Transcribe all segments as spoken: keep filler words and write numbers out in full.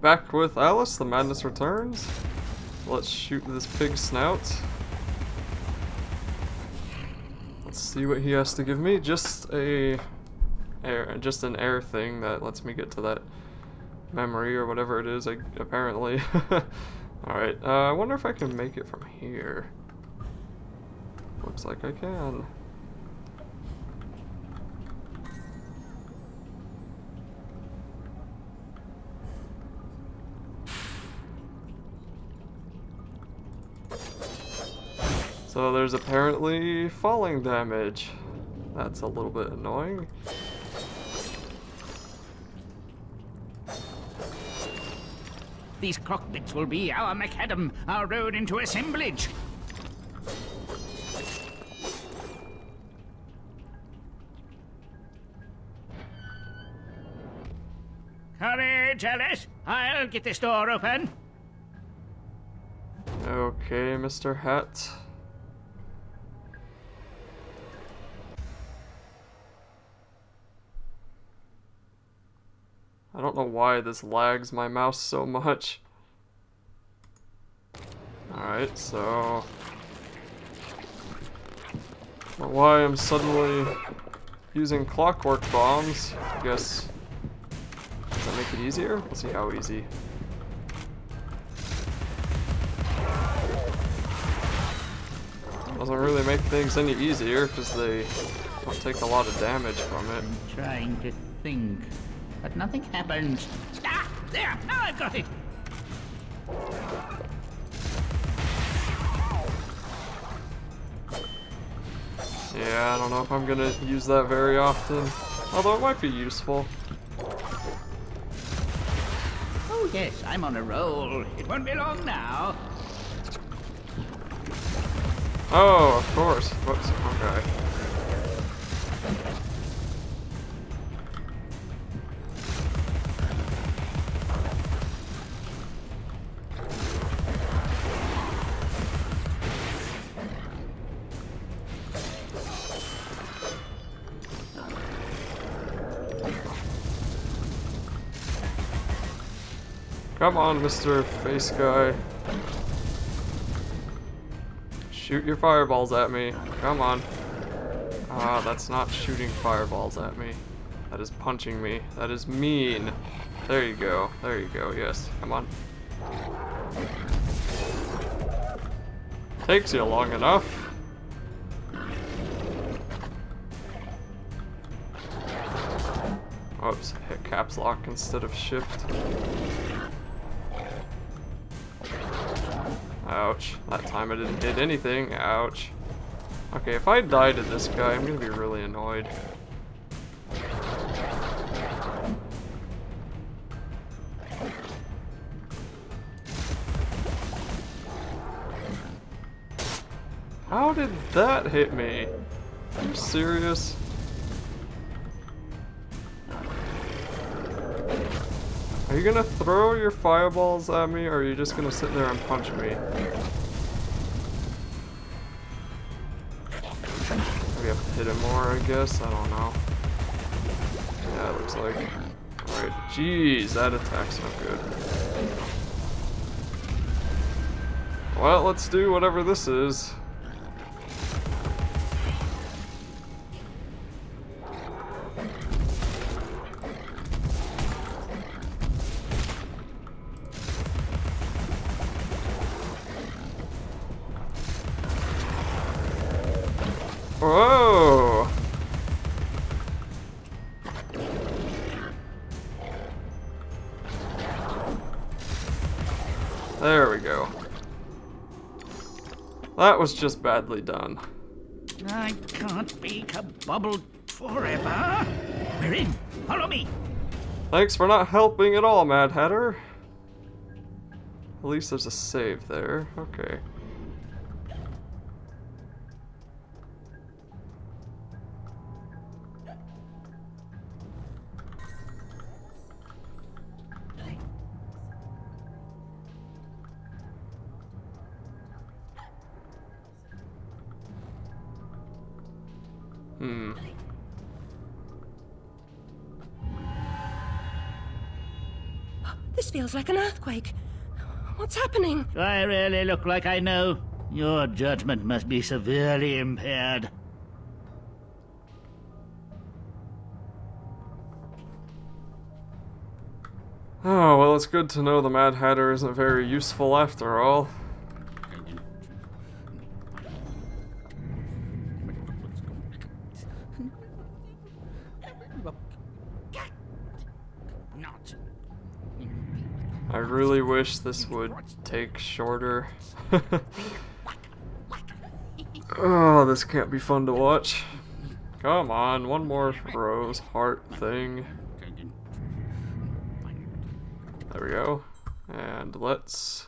Back with Alice: The Madness Returns. Let's shoot this pig's snout. Let's see what he has to give me. Just a air, just an air thing that lets me get to that memory or whatever it is. I, apparently. All right. Uh, I wonder if I can make it from here. Looks like I can. So there's apparently falling damage. That's a little bit annoying. These cockpits will be our macadam, our road into assemblage. Courage, Alice! I'll get this door open. Okay, Mister Hat. I don't know why this lags my mouse so much. Alright, so... I don't know why I'm suddenly using clockwork bombs. I guess... Does that make it easier? We'll see how easy. Doesn't really make things any easier, because they don't take a lot of damage from it. I'm trying to think... but nothing happens. Ah! There! Now I've got it! Yeah, I don't know if I'm gonna use that very often. Although it might be useful. Oh yes, I'm on a roll. It won't be long now. Oh, of course. Whoops, okay. Come on, Mister Face Guy. Shoot your fireballs at me. Come on. Ah, uh, that's not shooting fireballs at me. That is punching me. That is mean. There you go. There you go. Yes. Come on. Takes you long enough. Oops. Hit caps lock instead of shift. Ouch. That time I didn't hit anything. Ouch. Okay, if I die to this guy, I'm gonna be really annoyed. How did that hit me? Are you serious? Are you gonna throw your fireballs at me, or are you just gonna sit there and punch me? Maybe I have to hit him more, I guess? I don't know. Yeah, it looks like. Alright, jeez, that attack's not good. Well, let's do whatever this is. Whoa! There we go. That was just badly done. I can't be kabobbled forever. We're in. Follow me. Thanks for not helping at all, Mad Hatter. At least there's a save there. Okay. Hmm. This feels like an earthquake. What's happening? Do I really look like I know? Your judgment must be severely impaired. Oh, well, it's good to know the Mad Hatter isn't very useful after all. I really wish this would take shorter. Oh, this can't be fun to watch. Come on, one more Rose heart thing. There we go. And let's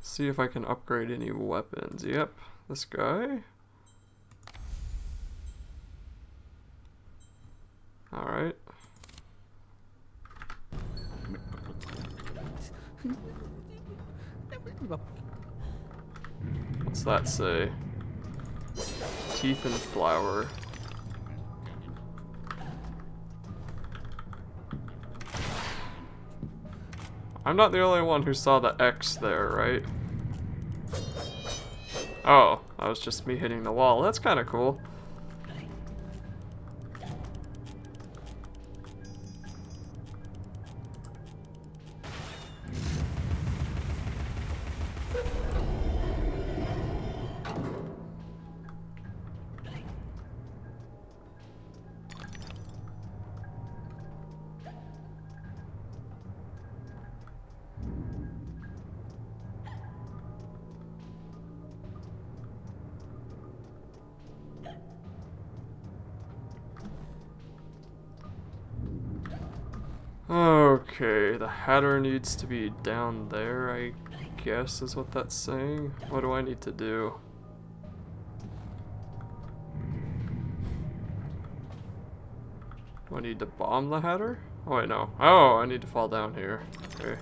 see if I can upgrade any weapons. Yep, this guy. Alright. What's that say? Teeth and flower. I'm not the only one who saw the X there, right? Oh, that was just me hitting the wall. That's kind of cool. Okay, the Hatter needs to be down there, I guess is what that's saying. What do I need to do? Do I need to bomb the Hatter? Oh wait, no. Oh, I need to fall down here. Okay.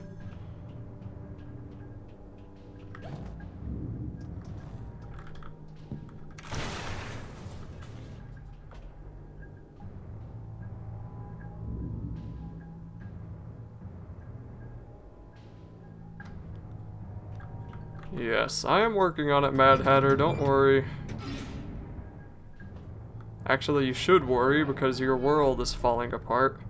Yes, I am working on it, Mad Hatter, don't worry. Actually, you should worry because your world is falling apart.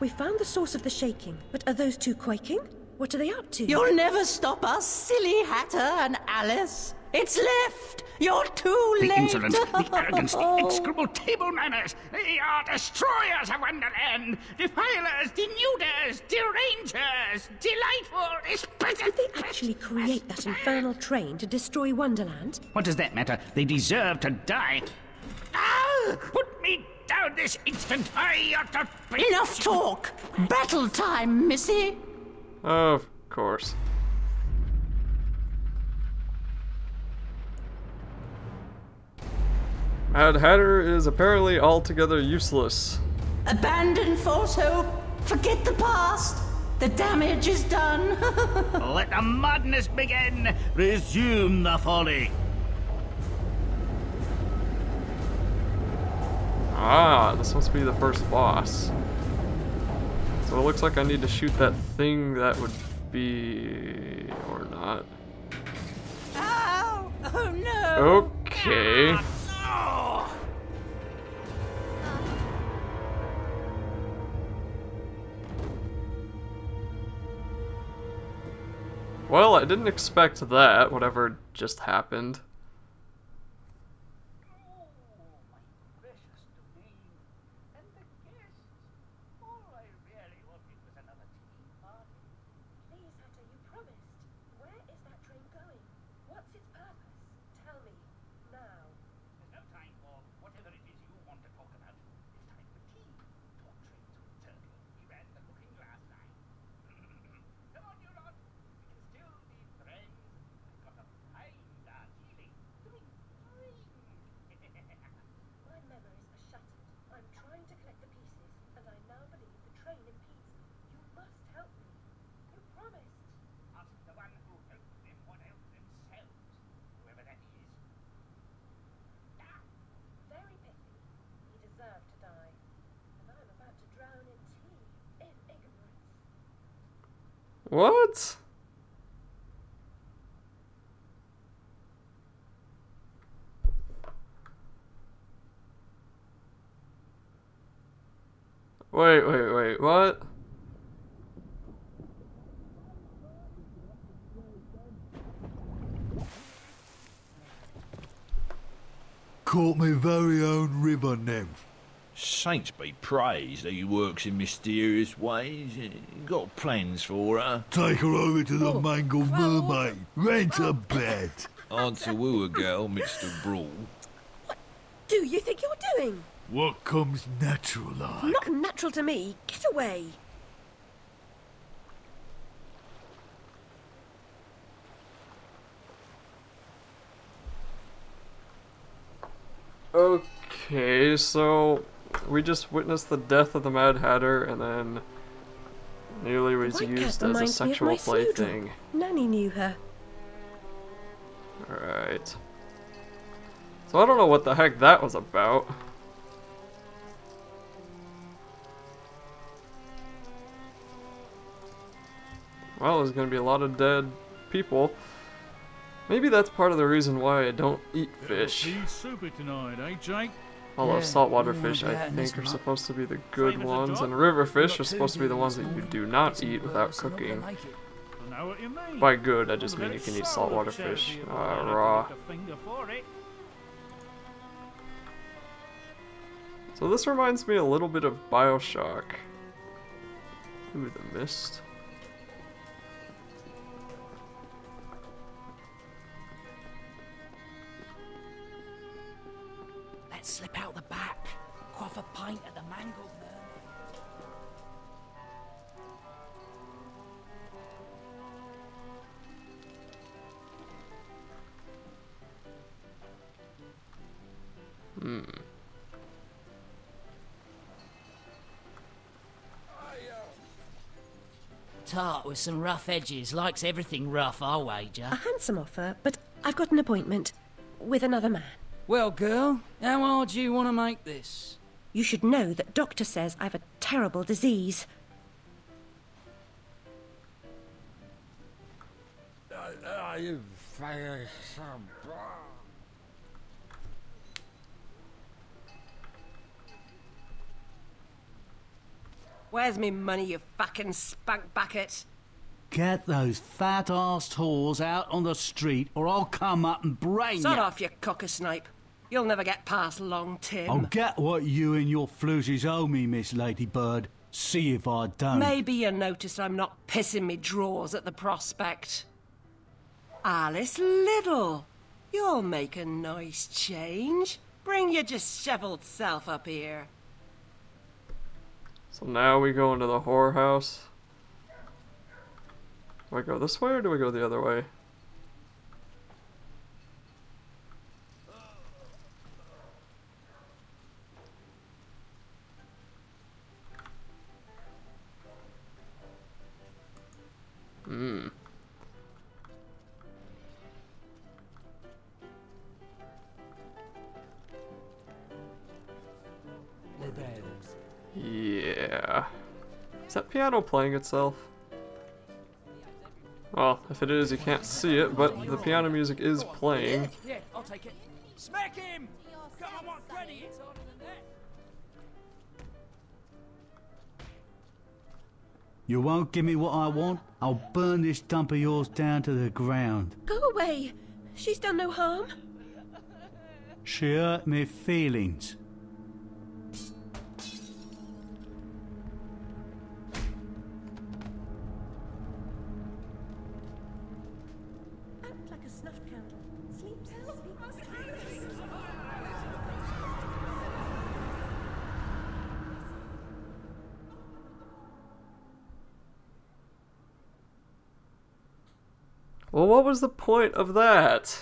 We found the source of the shaking, but are those two quaking? What are they up to? You'll never stop us, silly Hatter and Alice. It's left. You're too late. The insolence, the arrogance, the execrable table manners. They are destroyers of Wonderland, defilers, denuders, derangers, delightful. Did they actually create that infernal train to destroy Wonderland? What does that matter? They deserve to die. Ah! Put me down this instant! I ought to be... Enough talk! Battle time, Missy! Of course. Mad Hatter is apparently altogether useless. Abandon false hope! Forget the past! The damage is done! Let the madness begin! Resume the folly! Ah, this must be the first boss. So it looks like I need to shoot that thing that would be... or not. Ow! Oh no! Okay. Ah, no. Well, I didn't expect that, whatever just happened. What? Wait, wait, wait, what? Caught my very own river nymph. Saints be praised, he works in mysterious ways. Got plans for her. Take her over to the Mangled Mermaid. Rent a bed. Hard to woo a girl, Mister Brawl. What do you think you're doing? What comes natural like? Not natural to me. Get away. Okay, so we just witnessed the death of the Mad Hatter, and then Newly was used as a sexual plaything. Nanny knew her. Alright. So I don't know what the heck that was about. Well, there's gonna be a lot of dead people. Maybe that's part of the reason why I don't eat fish. Although yeah, saltwater fish, I think, are supposed to be the good Same ones, and river fish are supposed to be the ones that you do not eat without cooking. By good, I just mean you can eat saltwater fish uh, raw. So this reminds me a little bit of Bioshock. Ooh, the mist. Slip out the back, quaff a pint of the Mangled Mermaid. Hmm. Tart with some rough edges, likes everything rough, I'll wager. A handsome offer, but I've got an appointment with another man. Well, girl, how hard do you want to make this? You should know that doctor says I've a terrible disease. Where's me money, you fucking spunk bucket? Get those fat-assed whores out on the street, or I'll come up and brain Sod you. Off, you cocker-snipe. You'll never get past Long Tim. I'll get what you and your flushes owe me, Miss Ladybird. See if I don't. Maybe you notice I'm not pissing me drawers at the prospect. Alice Liddle, you'll make a nice change. Bring your dishevelled self up here. So now we go into the whorehouse. Do I go this way or do we go the other way? Hmm. Yeah. Is that piano playing itself? Well, if it is, you can't see it, but the piano music is playing. Yeah, I'll take it. Smack him! Come on, Freddy, it's harder than that. You won't give me what I want? I'll burn this dump of yours down to the ground. Go away. She's done no harm. She hurt me feelings. Well, what was the point of that?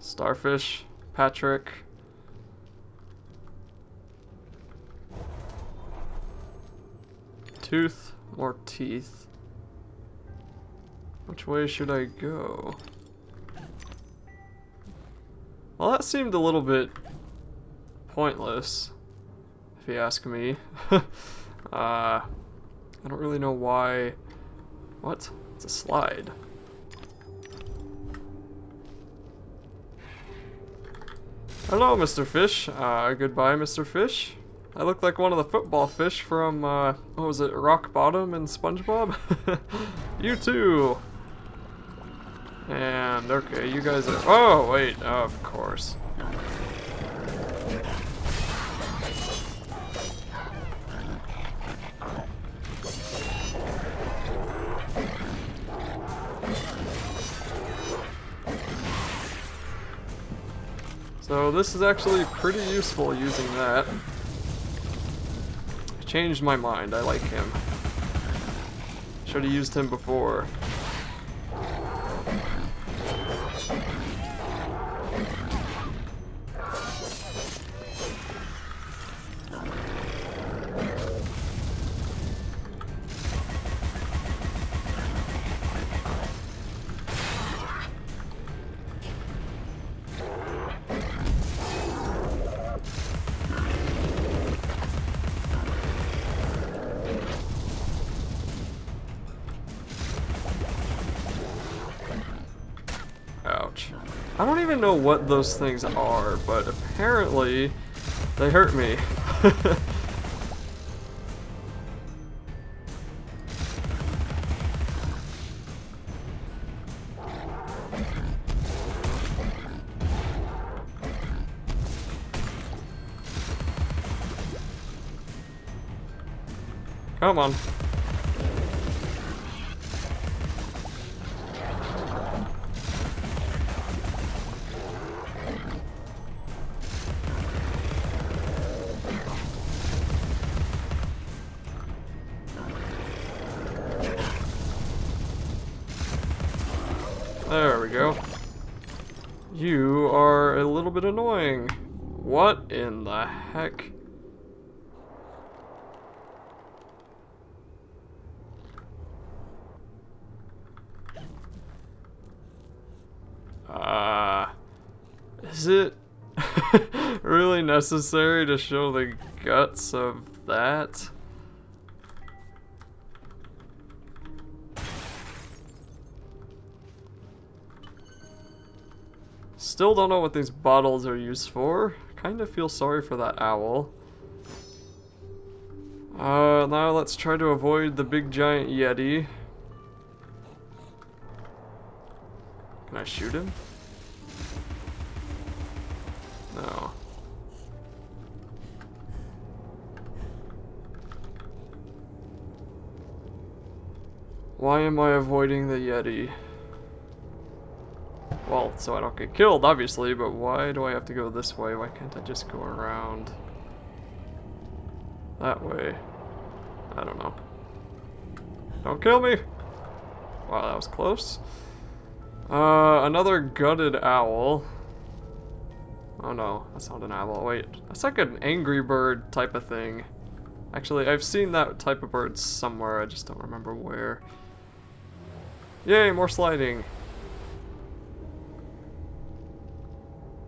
Starfish, Patrick. Tooth, more teeth. Which way should I go? Well, that seemed a little bit pointless, if you ask me. uh, I don't really know why. What? It's a slide. Hello, Mister Fish. Uh, goodbye, Mister Fish. I look like one of the football fish from, uh, what was it, Rock Bottom and SpongeBob? You too! And, okay, you guys are- oh, wait, of course. So this is actually pretty useful using that. I changed my mind, I like him. Should have used him before. I don't even know what those things are, but apparently they hurt me. Come on. There we go. You are a little bit annoying. What in the heck? Uh, is it really necessary to show the guts of that? Still don't know what these bottles are used for. Kind of feel sorry for that owl. Uh, now let's try to avoid the big giant yeti. Can I shoot him? No. Why am I avoiding the yeti? Well, so I don't get killed, obviously, but why do I have to go this way? Why can't I just go around that way? I don't know. Don't kill me! Wow, that was close. Uh, another gutted owl. Oh no, that's not an owl. Wait, that's like an angry bird type of thing. Actually, I've seen that type of bird somewhere, I just don't remember where. Yay, more sliding!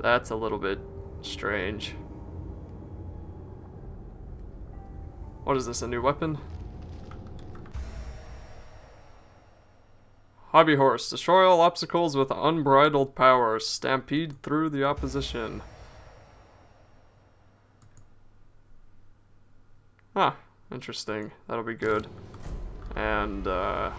That's a little bit strange. What is this, a new weapon? Hobby horse. Destroy all obstacles with unbridled power. Stampede through the opposition. Huh. Interesting. That'll be good. And, uh...